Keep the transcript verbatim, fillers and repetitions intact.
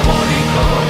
Diabólico.